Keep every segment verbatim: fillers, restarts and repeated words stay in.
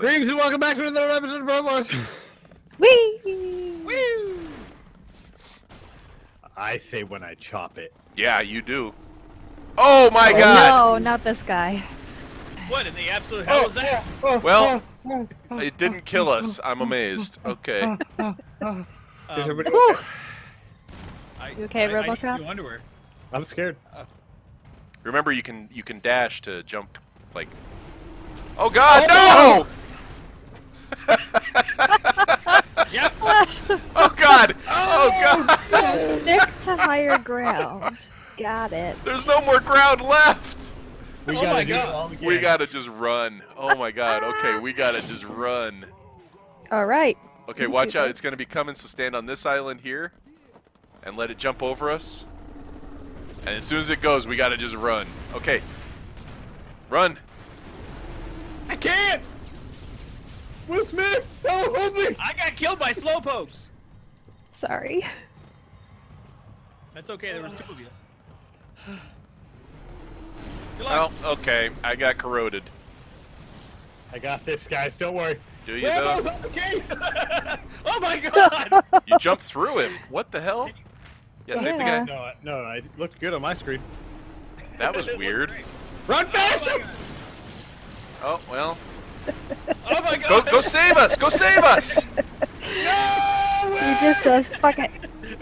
Greetings and welcome back to another episode of Broforce. Wee! Wee! I say when I chop it. Yeah, you do. Oh my oh, god! No, not this guy. What in the absolute hell is that? Well, it didn't kill us. I'm amazed. Okay. um, Is everybody okay? I, you okay, I, Robocop? I need new underwear. I'm scared. Uh, Remember, you can you can dash to jump, like. Oh God, oh, no! no! Yep. Oh God! Oh God! So stick to higher ground. Got it. There's no more ground left. We oh gotta my God! We gotta just run. Oh my God! Okay, we gotta just run. All right. Okay, watch out! This. It's gonna be coming. So stand on this island here, and let it jump over us. And as soon as it goes, we gotta just run. Okay. Run! I can't! Will Smith! Help, help me! I got killed by slowpokes! Sorry. That's okay, there was two of you. Good luck. Oh, okay. I got corroded. I got this, guys. Don't worry. Do you Rambo's though? On the case! Oh my god! You jumped through him. What the hell? Yeah, save the guy. No, no, I looked good on my screen. That was weird. Run faster! Oh, oh well. Oh my god! Go, go save us! Go save us! No way! He just says, "Fuck it."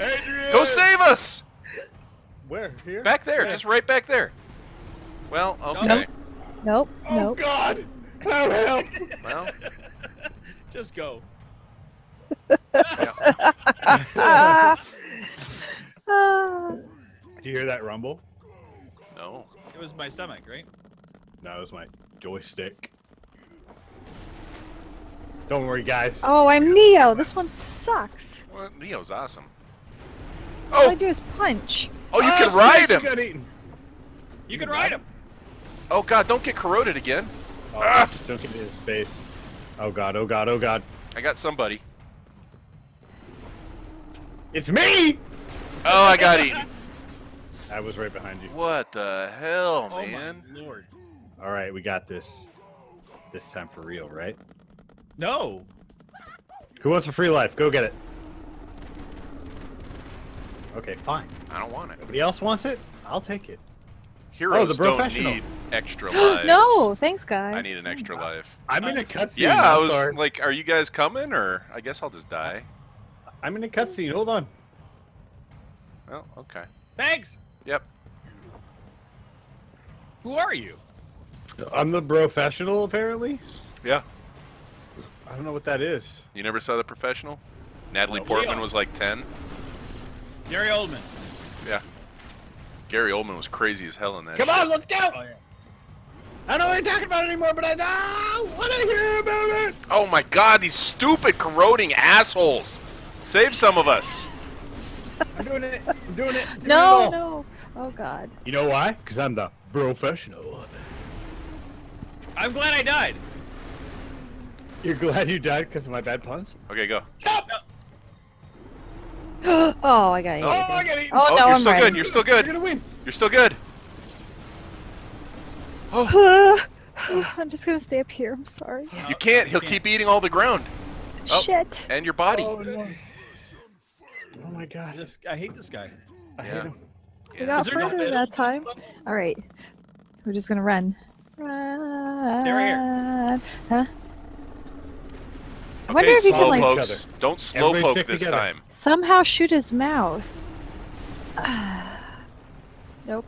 Adrian. Go save us! Where? Here? Back there, yeah. Just right back there. Well, okay. Nope. Nope. Oh nope. God! Cloud help! Well, just go. Yeah. Do you hear that rumble? No. It was my stomach, right? No, it was my joystick. Don't worry, guys. Oh, I'm Neo. This one sucks. Well, Neo's awesome. Oh. All I do is punch. Oh, you oh, can so ride him. You, got eaten. you, you can, can ride him. Oh God, don't get corroded again. Oh, ah. Just don't get in his face. Oh God, oh God, oh God. I got somebody. It's me! Oh, I got eaten. I was right behind you. What the hell, oh man? My Lord. All right, we got this. This time for real, right? No. Who wants a free life? Go get it. Okay, fine. I don't want it. Nobody else wants it? I'll take it. Heroes oh, the don't need extra lives. No, thanks, guys. I need an extra life. I'm in a cutscene. Yeah, I was sorry. Like, are you guys coming? Or I guess I'll just die. I'm in a cutscene. Hold on. Oh, okay. Thanks! Yep. Who are you? I'm the Professional, apparently? Yeah. I don't know what that is. You never saw The Professional? Natalie Portman was like ten. Gary Oldman. Yeah. Gary Oldman was crazy as hell in that Come shit. on, let's go! Oh, yeah. I don't know what you're talking about anymore, but I don't want to hear about it! Oh my god, these stupid corroding assholes! Save some of us! I'm doing it. I'm doing it. I'm doing no, it no. Oh, God. You know why? Because I'm the Professional. I'm glad I died. You're glad you died because of my bad puns? Okay, go. Stop. No. Oh, I got you. Oh, I got you. Oh, oh no, you're I'm still right. good. You're still good. You're going to win. You're still good. Oh. I'm just going to stay up here. I'm sorry. You can't. He'll keep eating all the ground. Shit. Oh, and your body. Oh, no. Oh my god. This, I hate this guy. I yeah. hate him. We yeah. got further that time. Alright. We're just gonna run. Run. Stay right here. Huh? I okay, wonder if you can, like, pokes. Don't slowpoke this together. time. Somehow shoot his mouth. Nope.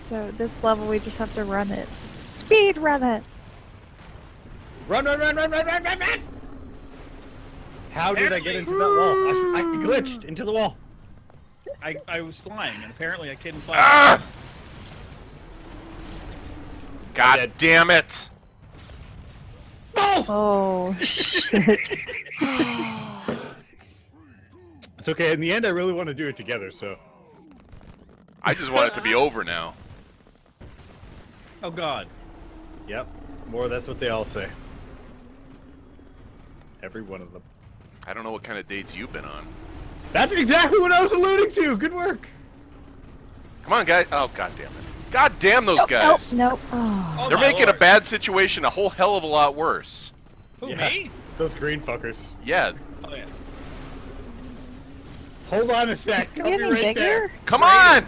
So this level we just have to run it. Speed run it! Run, run, run, run, run, run, run, run! How did apparently, I get into that wall? I, I glitched into the wall. I, I was flying, and apparently I couldn't fly. Ah! God damn it! Oh, shit. It's okay. In the end, I really want to do it together, so. I just want it to be over now. Oh, God. Yep. More, that's what they all say. Every one of them. I don't know what kind of dates you've been on. That's exactly what I was alluding to. Good work. Come on, guys. Oh, god damn it. God damn those nope, guys. Nope, nope. Oh. They're oh making Lord. a bad situation a whole hell of a lot worse. Who, yeah. me? Those green fuckers. Yeah. Oh, yeah. Hold on a sec. I'll be right bigger? there. Come on!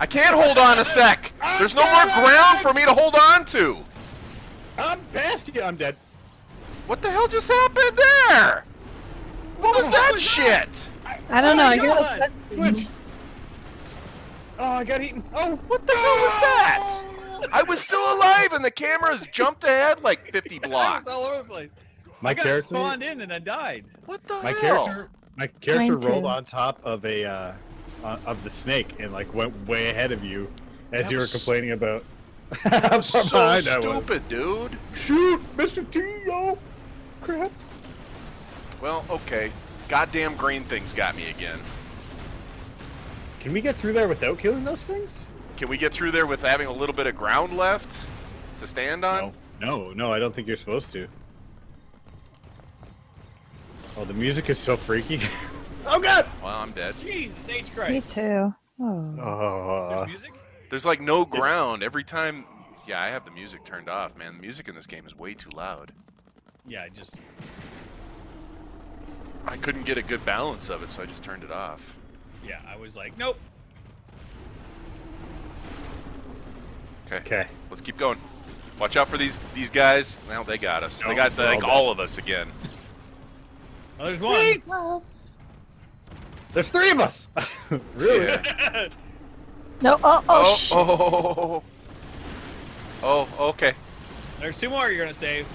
I can't hold on a sec. There's no more ground for me to hold on to. I'm past you. I'm dead. What the hell just happened there? What was that shit? I don't know. I hear Oh, I got eaten. Oh, what the hell was that? I was still alive and the cameras jumped ahead like fifty blocks. All over the place. My character spawned in and I died. What the hell? Character, my character rolled on top of a uh, uh, of the snake and like went way ahead of you as you were complaining about. That was so stupid, dude. Shoot, Mister T, yo, crap. Well, okay. Goddamn green things got me again. Can we get through there without killing those things? Can we get through there with having a little bit of ground left to stand on? No, no, no, I don't think you're supposed to. Oh, the music is so freaky. Oh, God! Well, I'm dead. Jesus H. Christ. Me too. Oh. Oh. There's music? There's, like, no ground. Every time... Yeah, I have the music turned off, man. The music in this game is way too loud. Yeah, I just... I couldn't get a good balance of it, so I just turned it off. Yeah, I was like, nope. Okay. Okay. Let's keep going. Watch out for these these guys. Now they got us. No, they got the, like, all of us again. Oh, there's one. Three plus. There's three of us. Really? Yeah. No. Oh. Oh. Oh, shit. Oh, oh. Oh. Okay. There's two more. You're gonna save.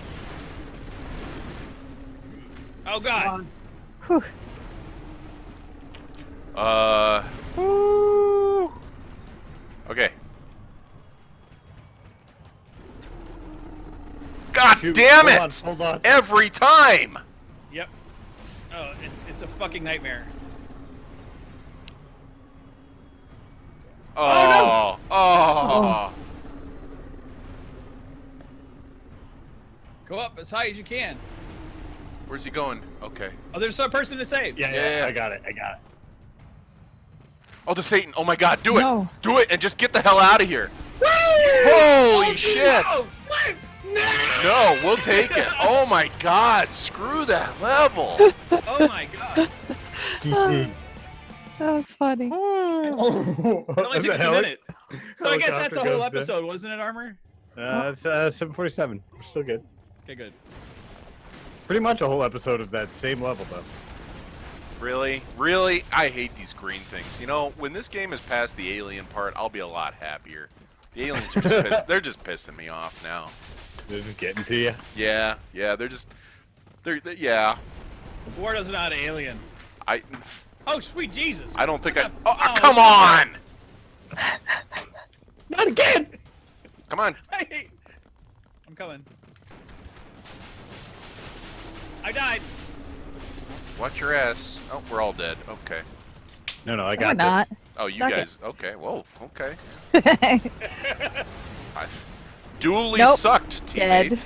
Oh God. Whew. Uh. Woo. Okay. God Shoot. damn it! Hold on, hold on. Every time. Yep. Oh, it's it's a fucking nightmare. Oh. Oh. No. Oh. Oh. Go up as high as you can. Where's he going? Okay. Oh, there's a person to save. Yeah, yeah, yeah, yeah. I got it. I got it. Oh, the Satan. Oh, my God. Do it. No. Do it and just get the hell out of here. Woo! Holy oh, shit. No. No, we'll take it. Oh, my God. Screw that level. Oh, my God. That was funny. Oh. It only took us a minute. So I guess that's a whole episode, wasn't it, Armor? Uh, it's uh, seven forty-seven. We're still good. Okay, good. Pretty much a whole episode of that same level, though. Really? Really? I hate these green things. You know, when this game is past the alien part, I'll be a lot happier. The aliens are just pissed. They're just pissing me off now. They're just getting to you? Yeah. Yeah, they're just... They're... they're yeah. War doesn't out an alien. I... Oh, sweet Jesus. I don't think I... Oh, oh, come on! Not again! Come on. Hey. I'm coming. I died. Watch your ass. Oh, we're all dead. Okay. No, no, I got this. Not. Oh, you Suck guys. It. Okay. Whoa. Okay. I've duly nope. sucked, teammate. Dead.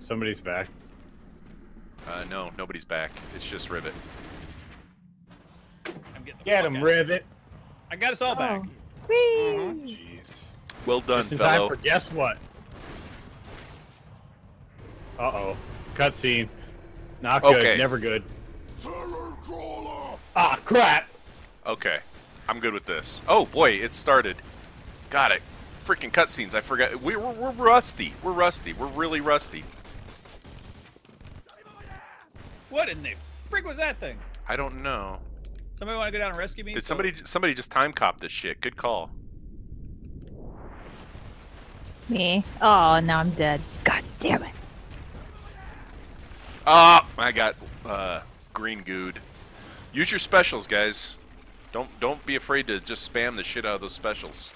Somebody's back. Uh, no, nobody's back. It's just Rivet. I'm getting the Get him, Rivet. I got us all oh. back. Whee! Mm-hmm. Jeez. Well done, just in fellow. Time for guess what? Uh-oh. Cutscene. Not good. Okay. Never good. Ah, crap. Okay. I'm good with this. Oh, boy. It started. Got it. Freaking cutscenes. I forgot. We, we're, we're rusty. We're rusty. We're really rusty. What in the frick was that thing? I don't know. Somebody want to go down and rescue me? Did somebody somebody just time cop this shit? Good call. Me? Oh, now I'm dead. God damn it. Ah, uh, I got uh, green gooed. Use your specials, guys. Don't don't be afraid to just spam the shit out of those specials.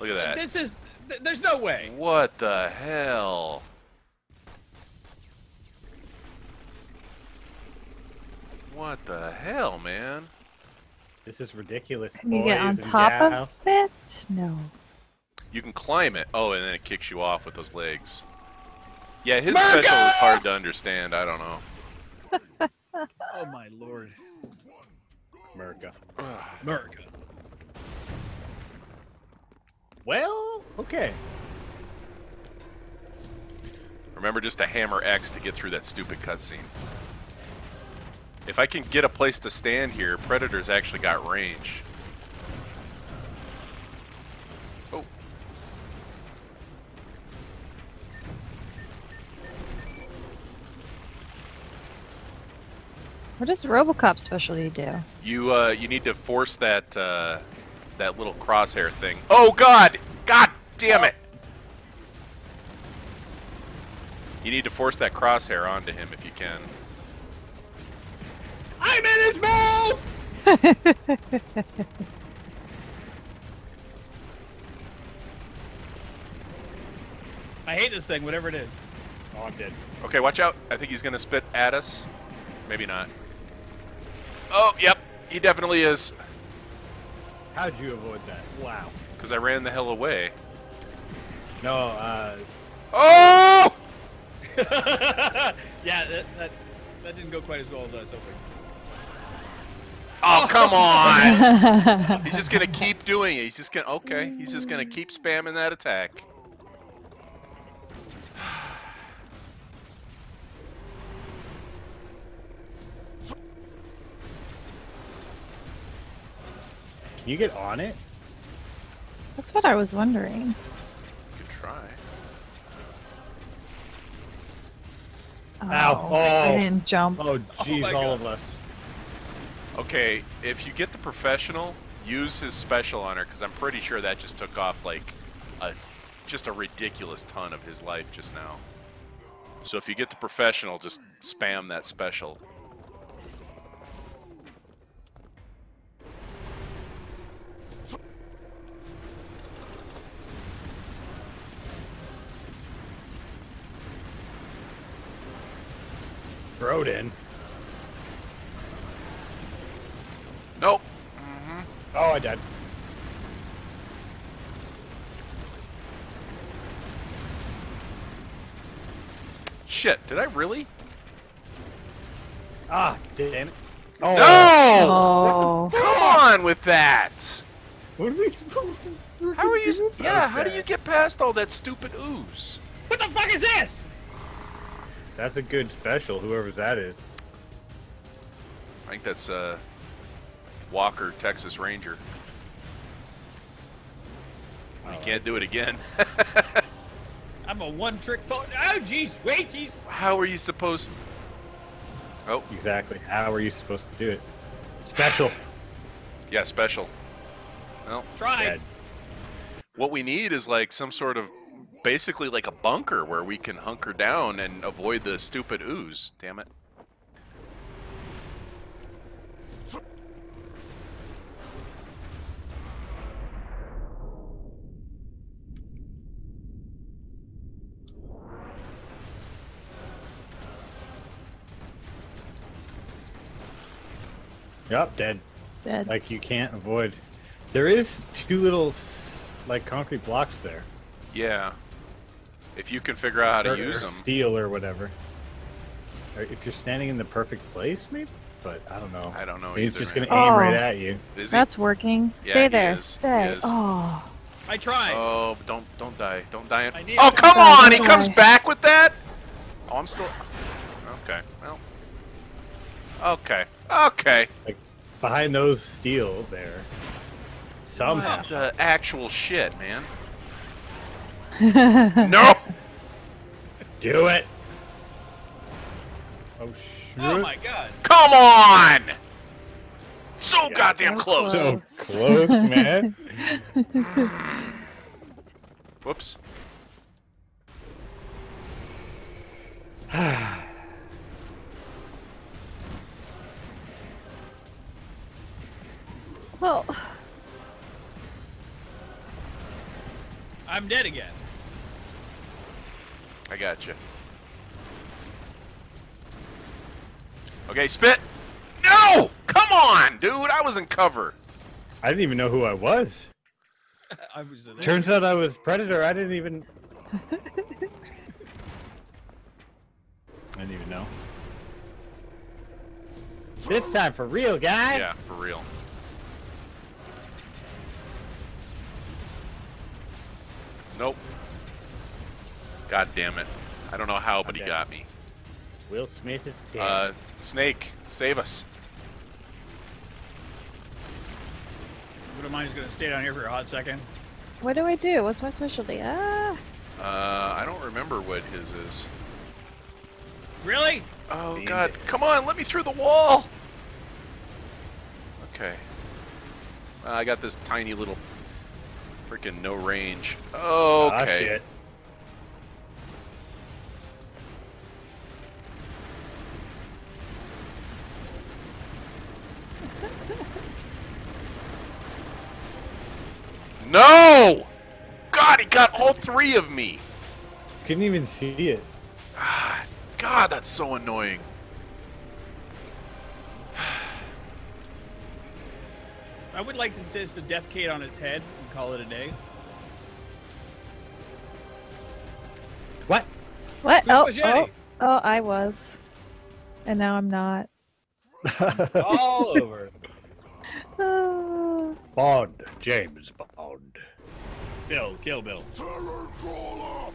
Look at that. This is th there's no way. What the hell? What the hell, man? This is ridiculous. Can you get on top of it? No. You can climb it. Oh, and then it kicks you off with those legs. Yeah, his Murder! special is hard to understand. I don't know. Oh, my Lord. America. America. Well, okay. Remember just to hammer X to get through that stupid cutscene. If I can get a place to stand here, Predator's actually got range. Oh. What does RoboCop specialty do? You uh, you need to force that uh, that little crosshair thing. Oh God! God damn it! You need to force that crosshair onto him if you can. I'm in his mouth! I hate this thing, whatever it is. Oh, I'm dead. Okay, watch out. I think he's going to spit at us. Maybe not. Oh, yep. He definitely is. How'd you avoid that? Wow. Because I ran the hell away. No, uh... Oh! yeah, that... that... That didn't go quite as well as I was hoping. Oh, come on! He's just gonna keep doing it. He's just gonna, okay. He's just gonna keep spamming that attack. Can you get on it? That's what I was wondering. You could try. Oh, ow. Oh. I didn't jump. Oh, jeez, oh all of us. Okay, if you get the professional, use his special on her, because I'm pretty sure that just took off, like, a, just a ridiculous ton of his life just now. So if you get the professional, just spam that special. Rode in. Nope. Mm-hmm. Oh, I died. Shit, did I really? Ah, damn it. Oh. No! Oh. Come on with that! What are we supposed to How are you do Yeah, how that? do you get past all that stupid ooze? What the fuck is this? That's a good special, whoever that is. I think that's uh, Walker Texas Ranger. Oh. You can't do it again. I'm a one-trick pony. Oh, jeez, wait, jeez. How are you supposed? Oh, exactly. How are you supposed to do it? Special. yeah, special. Well, try. Dead. What we need is like some sort of. Basically like a bunker where we can hunker down and avoid the stupid ooze. Damn it. Yep, dead. Dead. Like you can't avoid. There is two little like concrete blocks there. Yeah. If you can figure out how to or, use or them. Steel or whatever. Or if you're standing in the perfect place, maybe? But I don't know. I don't know maybe either. He's just going to aim oh, right at you. Is that's he? working. Stay yeah, there. Stay. Oh. I tried. Oh, don't don't die. Don't die. In... Oh, it. come don't on! Die. He comes back with that? Oh, I'm still... Okay. Well. Okay. Okay. Like, behind those steel there. Somehow. What the actual shit, man? No! Do it! Oh, shoot. Oh, my God. Come on! So yeah, goddamn so close. close. So close, man. Whoops. well. I'm dead again. I got you. Okay, spit. No! Come on, dude. I was in cover. I didn't even know who I was. I was there. Turns out I was Predator. I didn't even. I didn't even know. This time for real, guys. Yeah, for real. Nope. God damn it. I don't know how, but he got me. Will Smith is dead. Uh, Snake, save us. What am I just going to stay down here for a hot second? What do I do? What's my specialty? Ah. Uh, I don't remember what his is. Really? Oh, Being God. Dead. Come on, let me through the wall. Okay. Uh, I got this tiny little freaking no range. Okay. Ah, shit. No! God, he got all three of me. Couldn't even see it. God, that's so annoying. I would like to just defecate on its head and call it a day. What? What? Oh, oh, oh, I was. And now I'm not. It's all over. Oh. Bond. James Bond. Bill. Kill Bill. Terror crawler.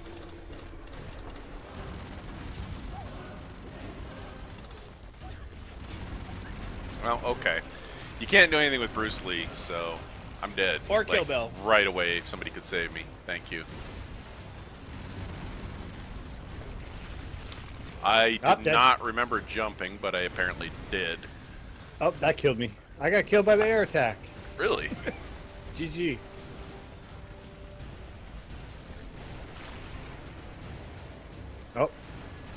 Well, okay. You can't do anything with Bruce Lee, so I'm dead. Or like, Kill Bill. Right away, if somebody could save me. Thank you. I oh, did dead. not remember jumping, but I apparently did. Oh, that killed me. I got killed by the air attack. Really? G G. Oh.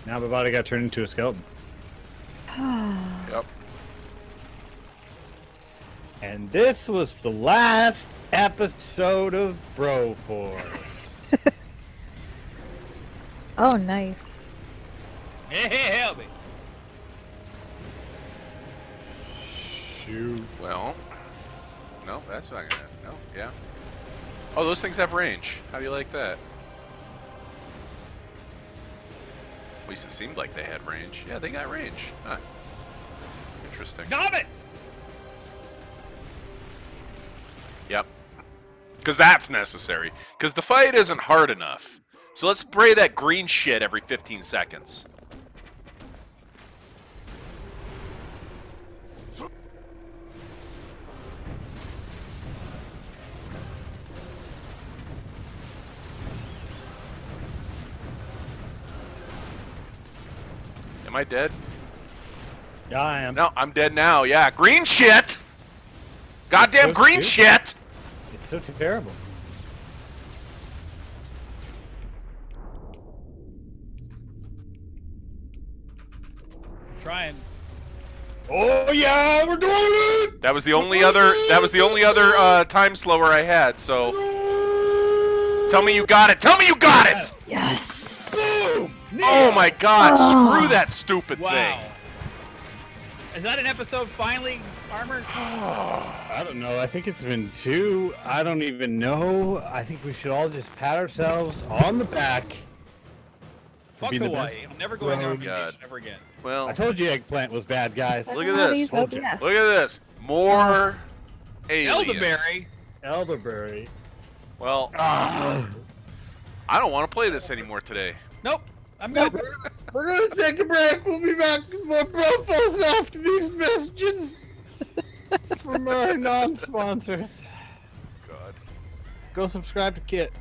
Now my body got turned into a skeleton. Yep. And this was the last episode of Broforce. Oh, nice. Hey, hey, help me. Shoot. Well, no, that's not gonna. No, yeah. Oh, those things have range. How do you like that? At least it seemed like they had range. Yeah, they got range. Huh. Interesting. Stop it! Yep. Because that's necessary. Because the fight isn't hard enough. So let's spray that green shit every fifteen seconds. Am I dead? Yeah, I am. No, I'm dead now. Yeah, green shit! Goddamn green shit! So terrible. Trying. Oh yeah, we're doing it. That was the only other. That was the only other uh, time slower I had. So, tell me you got it. Tell me you got it. Yes. Boom. Oh my God! Oh. Screw that stupid wow. thing. Is that an episode finally, Armor? I don't know. I think it's been two. I don't even know. I think we should all just pat ourselves on the back. Fuck Hawaii. I'm never going there oh, ever again. Well, I told you eggplant was bad, guys. Look at this. Look at this. More aliens. Elderberry. Elderberry. Well, uh, I don't want to play this anymore today. Nope. I'm gonna. We're, we're gonna take a break. We'll be back with more Broforce after these messages from our non-sponsors. God. Go subscribe to Kit.